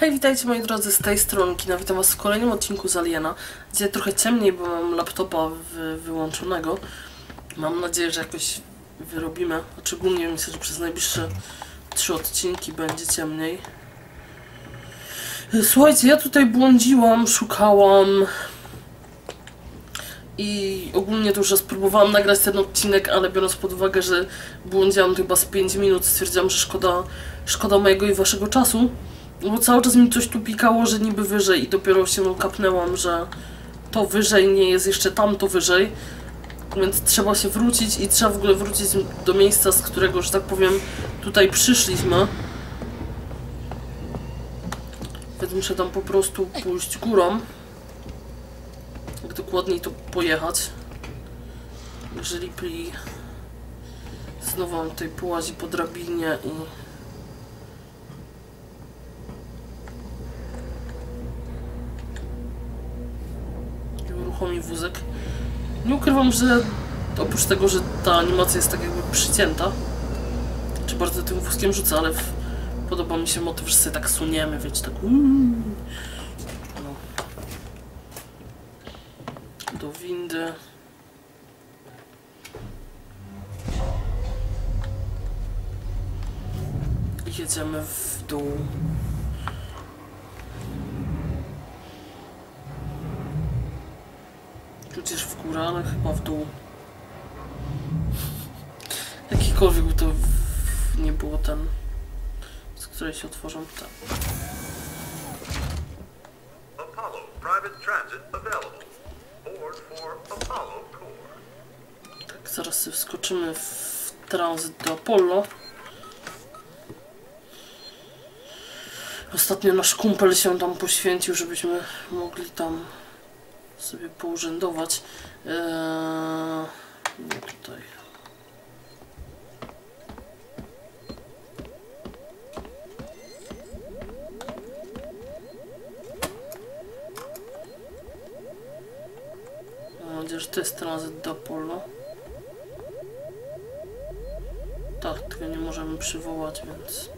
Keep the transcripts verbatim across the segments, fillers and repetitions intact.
Hej, witajcie moi drodzy, z tej strony Kina. Witam was w kolejnym odcinku z Aliena. Dzisiaj trochę ciemniej, bo mam laptopa wy wyłączonego. Mam nadzieję, że jakoś wyrobimy. Szczególnie myślę, że przez najbliższe trzy odcinki będzie ciemniej. Słuchajcie, ja tutaj błądziłam, szukałam i ogólnie to już spróbowałam nagrać ten odcinek, ale biorąc pod uwagę, że błądziłam chyba z pięć minut, stwierdziłam, że szkoda, szkoda mojego i waszego czasu. Bo cały czas mi coś tu pikało, że niby wyżej i dopiero się no, kapnęłam, że to wyżej nie jest jeszcze tamto wyżej. Więc trzeba się wrócić i trzeba w ogóle wrócić do miejsca, z którego, że tak powiem, tutaj przyszliśmy. Więc muszę tam po prostu pójść górą. Jak dokładniej to pojechać. Jeżeli Ripley znowu tutaj połazi po drabinie i... mi wózek. Nie ukrywam, że oprócz tego, że ta animacja jest tak jakby przycięta, czy bardzo tym wózkiem rzucę, ale w... podoba mi się motyw, że sobie tak suniemy, wiecie, tak no. Do windy. I jedziemy w dół. Tudzież w górę, ale chyba w dół. Jakikolwiek by to w... nie było ten, z której się otworzą te. Apollo private transit available. Board for Apollo Core. Tak, zaraz sobie wskoczymy w tranzyt do Apollo. Ostatnio nasz kumpel się tam poświęcił, żebyśmy mogli tam sobie pourzędować. Eee, no tutaj. Mam nadzieję, że to jest tranzyt do Apollo. Tak, tego nie możemy przywołać, więc...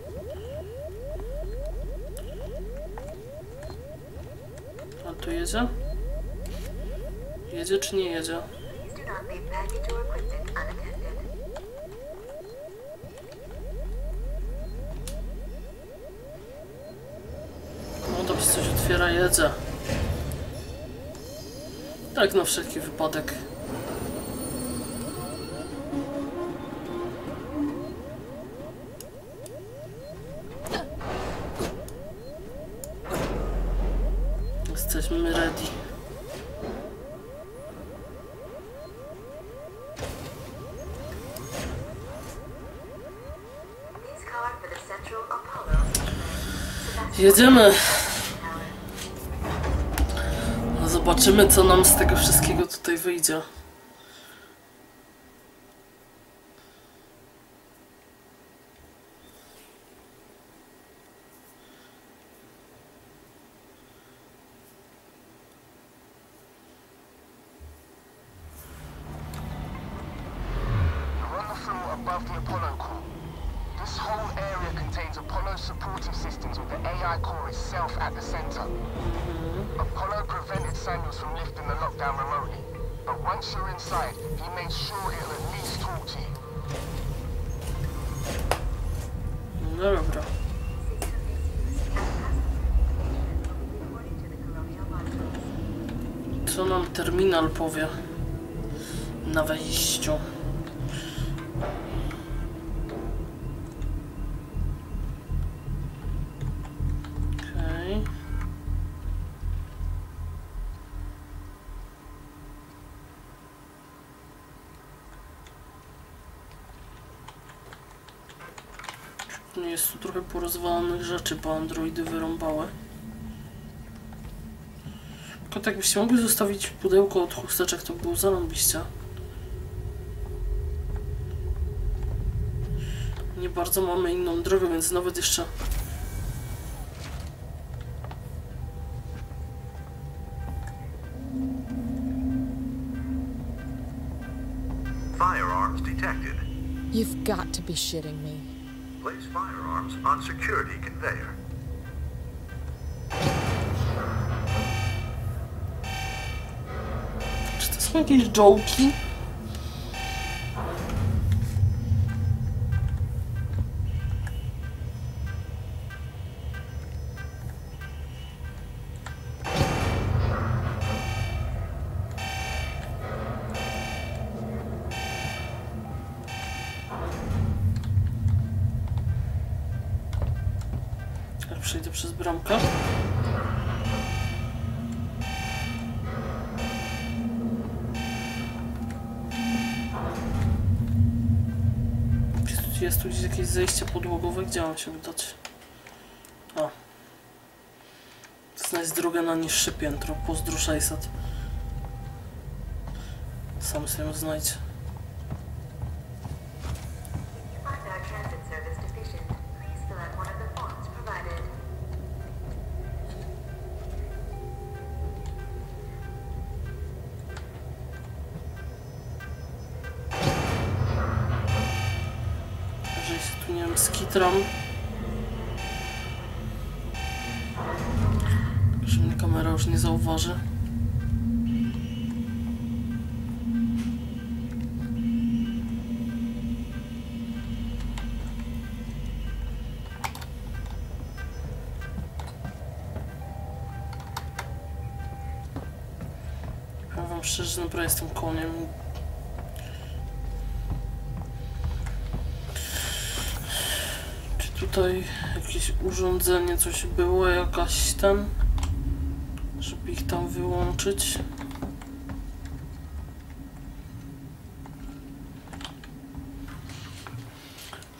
A tu jedzie? Jedzie czy nie jedzie? No to coś otwiera, jedzie. Tak na wszelki wypadek. Jesteśmy ready. Jedziemy. Zobaczymy, co nam z tego wszystkiego tutaj wyjdzie. No dobra. Co nam terminal powie na wejściu? Jest tu trochę porozwalanych rzeczy, bo androidy wyrąbały. Tylko tak byście mogli zostawić pudełko od chusteczek, to by było zarąbiście. Nie bardzo mamy inną drogę, więc nawet jeszcze... Firearms detected. You've got to be shitting me. Place firearms on security conveyor. są jakieś joke'i? Przejdę przez bramkę. Jest tu gdzieś jakieś zejście podłogowe, gdzie mam się udać? A. Znajdź drogę na niższe piętro, pozdruszaj sat. Sam sobie znajdź. Skitram. Że mnie kamera już nie zauważy. Powiem wam szczerze, że naprawdę jestem koniem. Tutaj jakieś urządzenie, coś było, jakaś ten, żeby ich tam wyłączyć.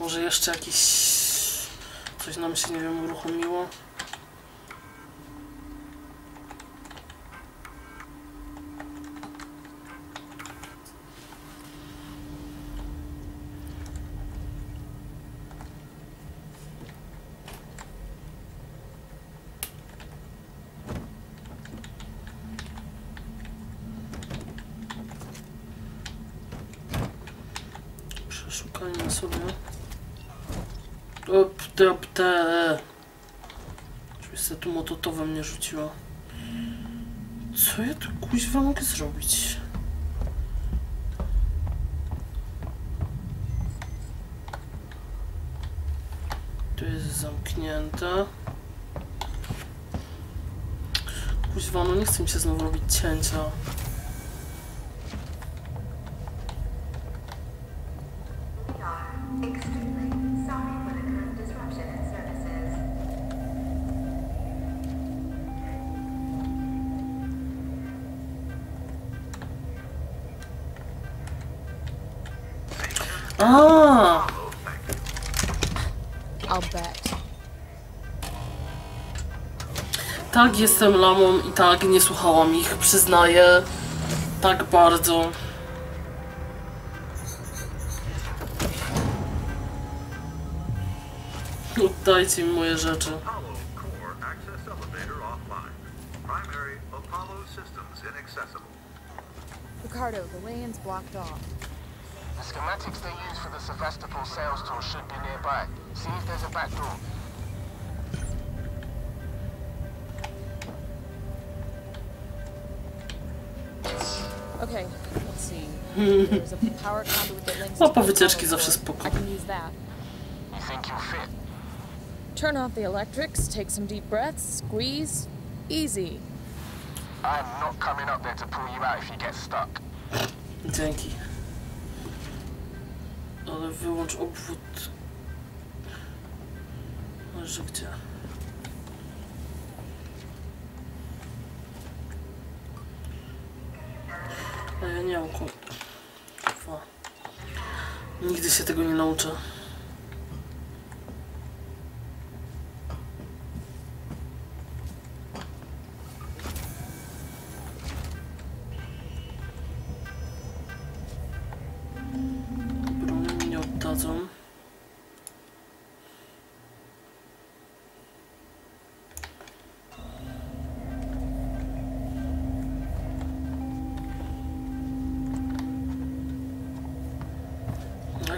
Może jeszcze jakiś, coś nam się, nie wiem, uruchomiło. Szukajmy sobie. Op, te, op, te. Czyś se tu mototowe mnie rzuciła. Co ja tu kuźwa mogę zrobić? Tu jest zamknięte. Kuźwa, no nie chcę mi się znowu robić cięcia. Ah. I'll bet. Tak, jestem lamą i tak nie słuchałam ich, przyznaję. Tak bardzo. Oddajcie mi moje rzeczy. Ricardo, the lane's blocked off. The schematics they use for the Sevastopol sales tool should be nearby. See if there's a back door. Okay, let's see. There's a power conduit that links to the power. I can use that. You think you'll fit? Turn off the electrics, take some deep breaths, squeeze. Easy. I'm not coming up there to pull you out if you get stuck. Thank you. Ale wyłącz obwód. Może gdzie? A ja nie mam kurde. Nigdy się tego nie nauczę.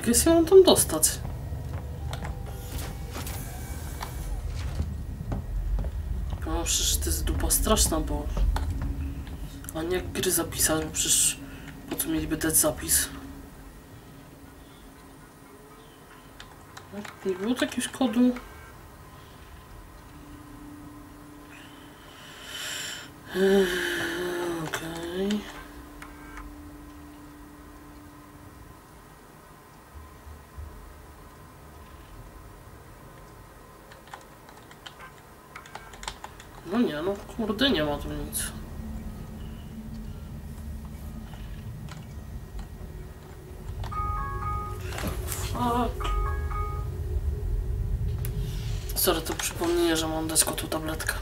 Jak się mam tam dostać? No przecież to jest dupa straszna, bo... A nie jak gry zapisać, bo przecież... Po co mieliby dać zapis? Nie było jakiegoś kodu? Okej. Okay. No nie, no kurde, nie ma tu nic. Fuck. Sorry, to przypomnienie, że mam desko tu tabletkę.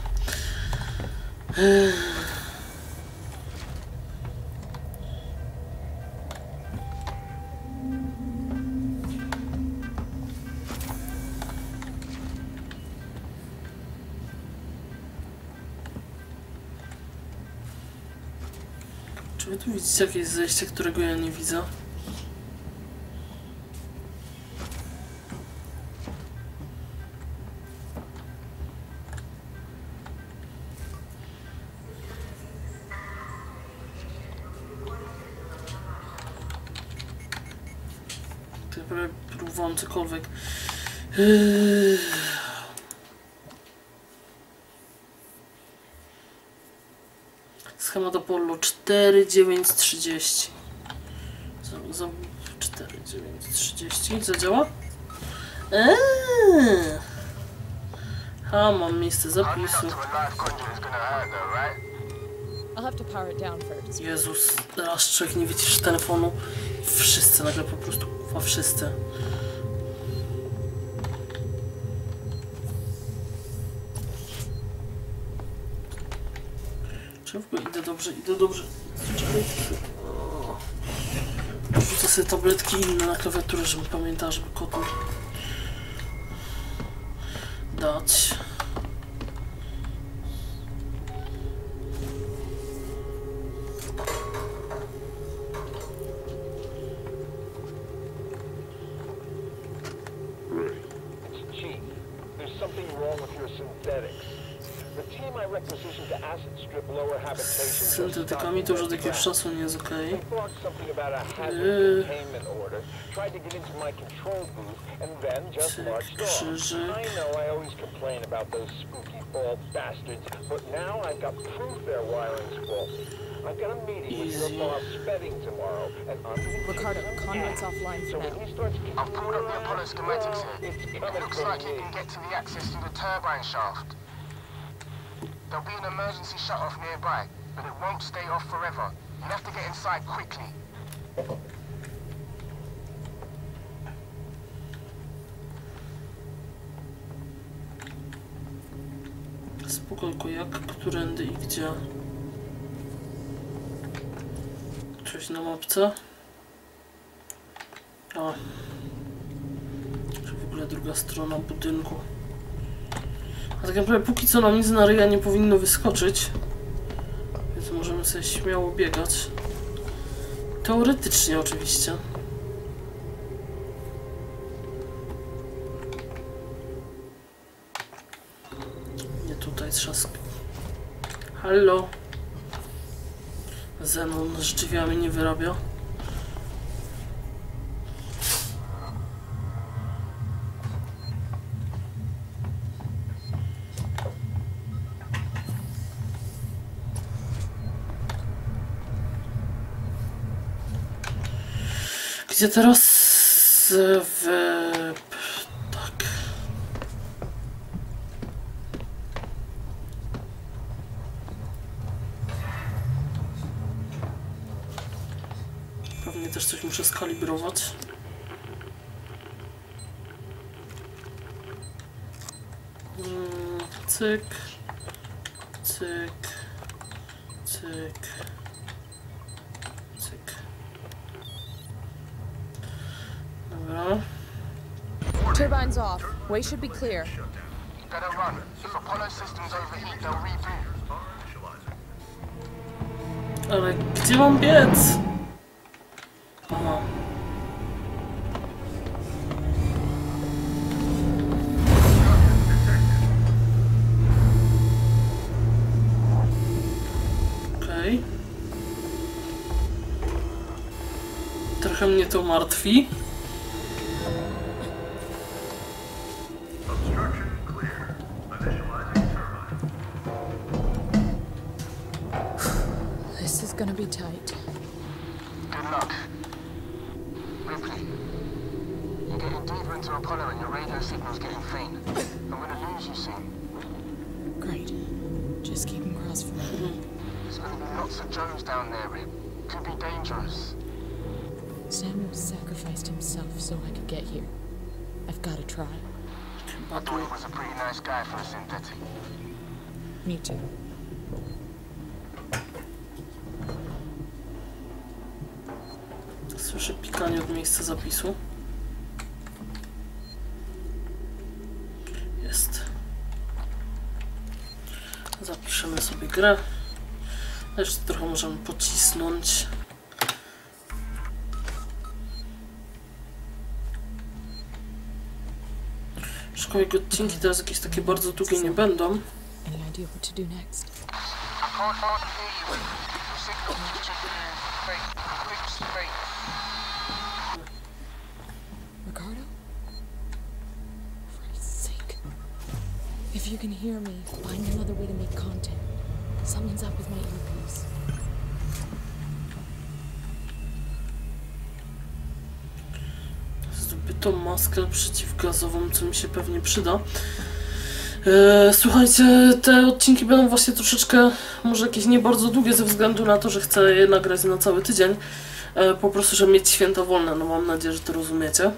Czy wy tu widzicie jakieś zejście, którego ja nie widzę? Próbowałem cokolwiek. Yy... Schemat Apollo cztery dziewięć trzydzieści. Za, za cztery dziewięć trzydzieści. Zadziała? Eee. A, mam miejsce zapisu. Jezus, raz człowiek nie wycisz telefonu. Wszyscy nagle po prostu, a wszyscy. Czy w ogóle idę dobrze, idę dobrze. Wrzucę sobie tabletki inne na klawiaturę, żebym pamiętała, żeby kodu dać. Z syntetykami to już od jakiegoś czasu nie jest okej. Cyk, krzyżyk. Easy. Ricardo, Conrad's offline for now. I've pulled up the Apollo schematics here. It looks like you can get to the access through the turbine shaft. There'll be an emergency shutoff nearby, but it won't stay off forever. You have to get inside quickly. Spokojko, jak, którędy i gdzie? Coś na mapce? A. Czy w ogóle druga strona budynku? A tak naprawdę póki co nam nic na ryja nie powinno wyskoczyć, więc możemy sobie śmiało biegać. Teoretycznie oczywiście. Nie tutaj trzask. Hallo. Zenon rzeczywiście mnie nie wyrabia. Gdzie teraz w... tak... Pewnie też coś muszę skalibrować. Cyk... Cyk... Cyk... Turbines off. Way should be clear. Gotta run. If Apollo systems overheat, they'll reboot. Ale gdzie mam biec? Aha. Okej. Okay. trochę mnie to martwi. This is gonna be tight. Good luck. Ripley, you're getting deeper into Apollo and your radio signal's getting faint. I'm gonna lose you soon. Great. Just keep them crossed for me. There's gonna be lots of Joes down there, Rip. Could be dangerous. Samuel sacrificed himself so I could get here. I've got to try. I thought he was a pretty nice guy for a synthetic. Me too. Słyszę pikanie od miejsca zapisu. Jest. Zapiszemy sobie grę. Jeszcze trochę możemy pocisnąć. Szkoda, jak odcinki teraz jakieś takie bardzo długie nie będą. Ricardo? For Christ's sake. If you can hear me, find another way to make content. Something's up with my earpiece. Zdobytą maskę przeciwgazową, co mi się pewnie przyda. Eee, słuchajcie, te odcinki będą właśnie troszeczkę, może jakieś nie bardzo długie, ze względu na to, że chcę je nagrać na cały tydzień. Eee, po prostu, żeby mieć święta wolne. No mam nadzieję, że to rozumiecie.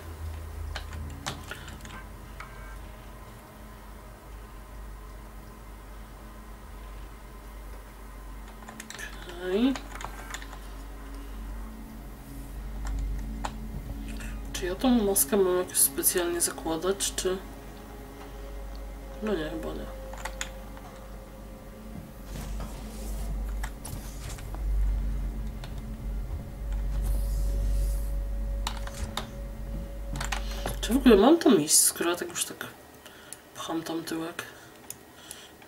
Czy ja tą maskę mam jakoś specjalnie zakładać, czy... No nie, chyba nie. Czy w ogóle mam tam iść, skoro ja tak już tak pcham tam tyłek?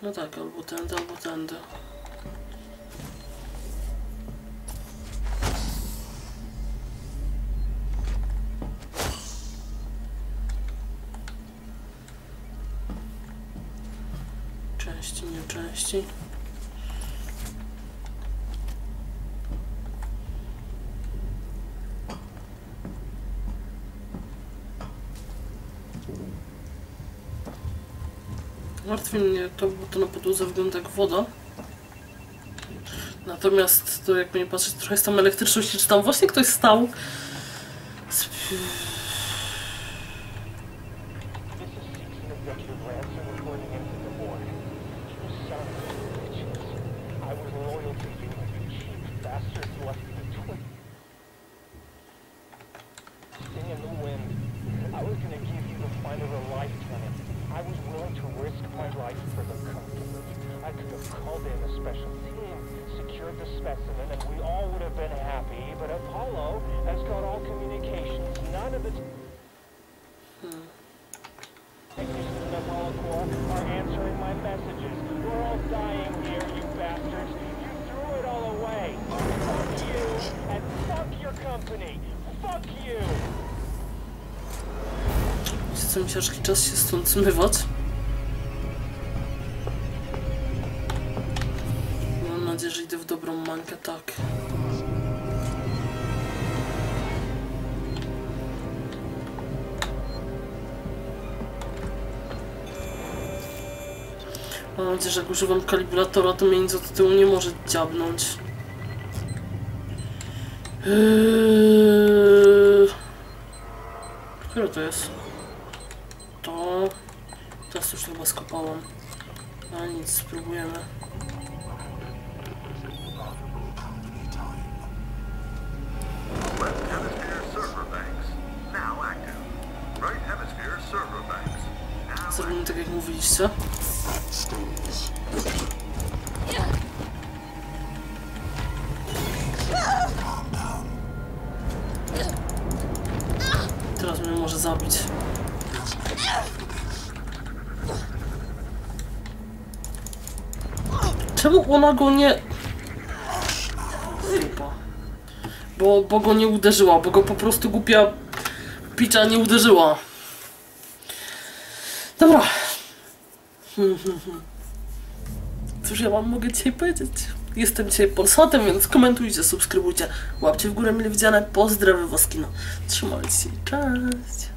No tak, albo tędy, albo tędy. Części, nie części. Martwi mnie to, bo to na podłodze wygląda jak woda. Natomiast to, jak mnie patrzeć, trochę jest tam elektryczności, czy tam właśnie ktoś stał. Jestem ciężki czas się stąd zmywać. Mam nadzieję, że idę w dobrą mańkę, tak. Mam nadzieję, że jak używam kalibratora, to mnie nic od tyłu nie może dziabnąć. Eee... Które to jest? To... Teraz już chyba skopałam. Ale nic, spróbujemy. Zrobimy tak, jak mówiliście. Teraz mnie może zabić. Czemu ona go nie... Bo bo, bo go nie uderzyła, bo go po prostu głupia picza nie uderzyła. Dobra. Cóż ja wam mogę dzisiaj powiedzieć? Jestem dzisiaj Polsatem, więc komentujcie, subskrybujcie, łapcie w górę, mile widziane, pozdrawiam was z kina. Trzymajcie się, cześć!